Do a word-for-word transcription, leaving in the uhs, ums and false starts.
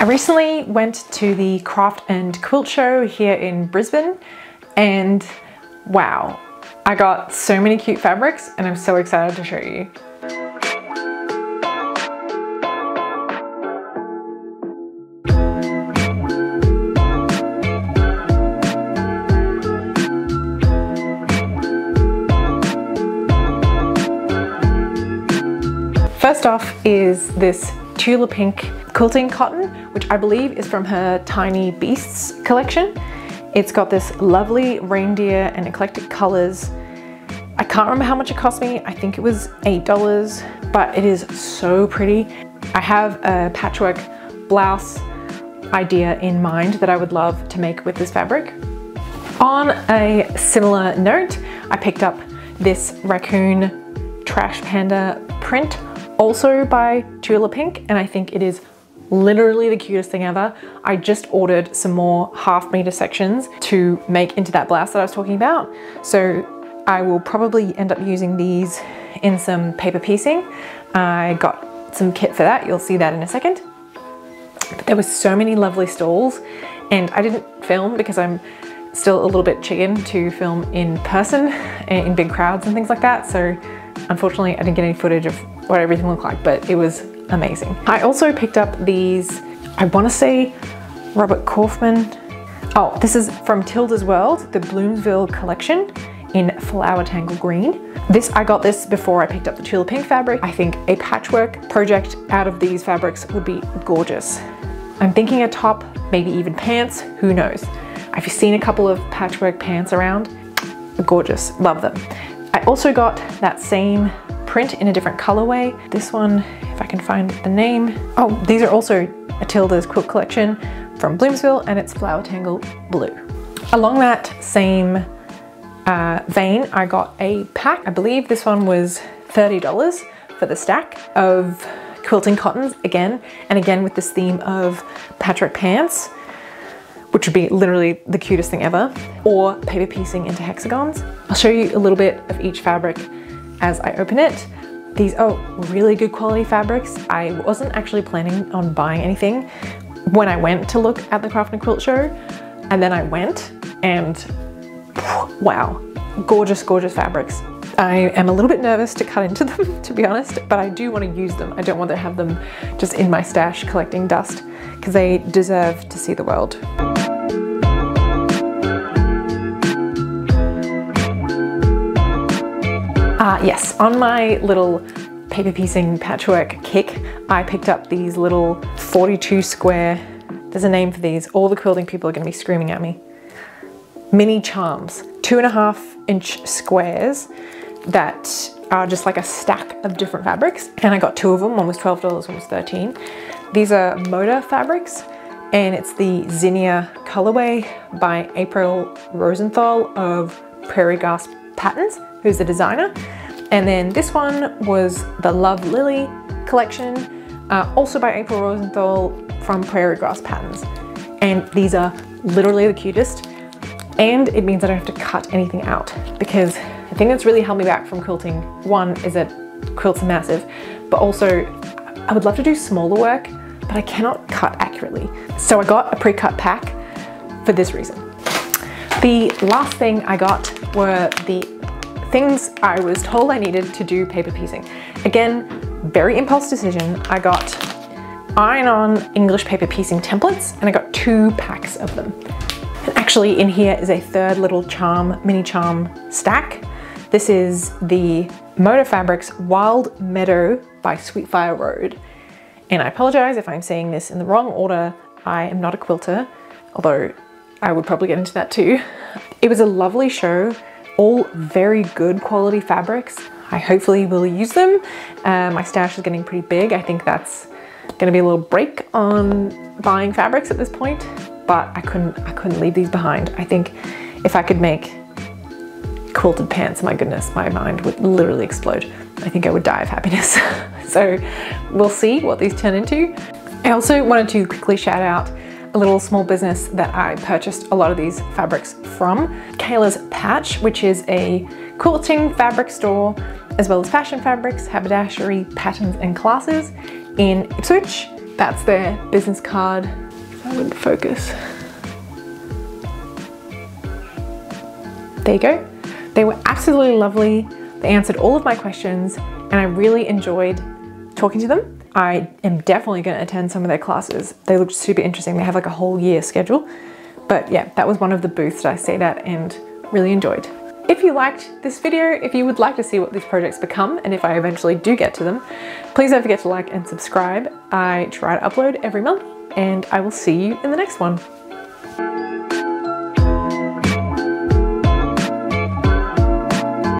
I recently went to the craft and quilt show here in Brisbane, and wow, I got so many cute fabrics and I'm so excited to show you. First off is this Tula Pink quilting cotton, which I believe is from her Tiny Beasts collection. It's got this lovely reindeer and eclectic colors. I can't remember how much it cost me. I think it was eight dollars, but it is so pretty. I have a patchwork blouse idea in mind that I would love to make with this fabric. On a similar note, I picked up this raccoon trash panda print, also by Tula Pink, and I think it is literally the cutest thing ever. I just ordered some more half meter sections to make into that blouse that I was talking about. So I will probably end up using these in some paper piecing. I got some kit for that. You'll see that in a second. But there were so many lovely stalls, and I didn't film because I'm still a little bit chicken to film in person and in big crowds and things like that. So unfortunately, I didn't get any footage of what everything looked like, but it was amazing. I also picked up these, I wanna say Robert Kaufman. Oh, this is from Tilda's World, the Bloomsville collection in Flower Tangle Green. This, I got this before I picked up the Tula Pink fabric. I think a patchwork project out of these fabrics would be gorgeous. I'm thinking a top, maybe even pants, who knows? I've seen a couple of patchwork pants around. Gorgeous, love them. I also got that same print in a different colorway. This one, if I can find the name. Oh, these are also a Tilda's quilt collection from Bloomsville, and it's Flower Tangle Blue. Along that same uh, vein, I got a pack. I believe this one was thirty dollars for the stack of quilting cottons again, and again with this theme of patchwork pants, which would be literally the cutest thing ever, or paper piecing into hexagons. I'll show you a little bit of each fabric as I open it. These are really good quality fabrics. I wasn't actually planning on buying anything when I went to look at the Craft and Quilt show, and then I went, and wow, gorgeous, gorgeous fabrics. I am a little bit nervous to cut into them, to be honest, but I do want to use them. I don't want to have them just in my stash collecting dust, because they deserve to see the world. Uh, yes, on my little paper piecing patchwork kick, I picked up these little forty-two square, there's a name for these, all the quilting people are gonna be screaming at me, mini charms, two and a half inch squares that are just like a stack of different fabrics. And I got two of them, one was twelve dollars, one was thirteen dollars. These are Moda fabrics, and it's the Zinnia colorway by April Rosenthal of Prairie Grass Patterns, who's the designer. And then this one was the Love Lily collection, uh, also by April Rosenthal from Prairie Grass Patterns. And these are literally the cutest, and it means I don't have to cut anything out, because the thing that's really held me back from quilting, one, is that quilts are massive, but also I would love to do smaller work, but I cannot cut accurately. So I got a pre-cut pack for this reason. The last thing I got were the things I was told I needed to do paper piecing. Again, very impulse decision. I got iron-on English paper piecing templates, and I got two packs of them. And actually in here is a third little charm, mini charm stack. This is the Moda Fabrics Wild Meadow by Sweetfire Road. And I apologize if I'm saying this in the wrong order. I am not a quilter, although I would probably get into that too. It was a lovely show. All very good quality fabrics. I hopefully will use them. Uh, my stash is getting pretty big. I think that's gonna be a little break on buying fabrics at this point, but I couldn't, I couldn't leave these behind. I think if I could make quilted pants, my goodness, my mind would literally explode. I think I would die of happiness. So we'll see what these turn into. I also wanted to quickly shout out a little small business that I purchased a lot of these fabrics from, Kayla's Patch, which is a quilting fabric store, as well as fashion fabrics, haberdashery, patterns and classes in Ipswich. That's their business card. I wouldn't focus. There you go. They were absolutely lovely. They answered all of my questions and I really enjoyed talking to them. I am definitely going to attend some of their classes. They looked super interesting. They have like a whole year schedule. But yeah, that was one of the booths that I stayed at and really enjoyed. If you liked this video, if you would like to see what these projects become, and if I eventually do get to them, please don't forget to like and subscribe. I try to upload every month, and I will see you in the next one.